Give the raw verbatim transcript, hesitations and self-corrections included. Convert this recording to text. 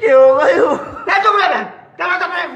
Kiều ơi. Thế chung lên này. Thế nói cho em.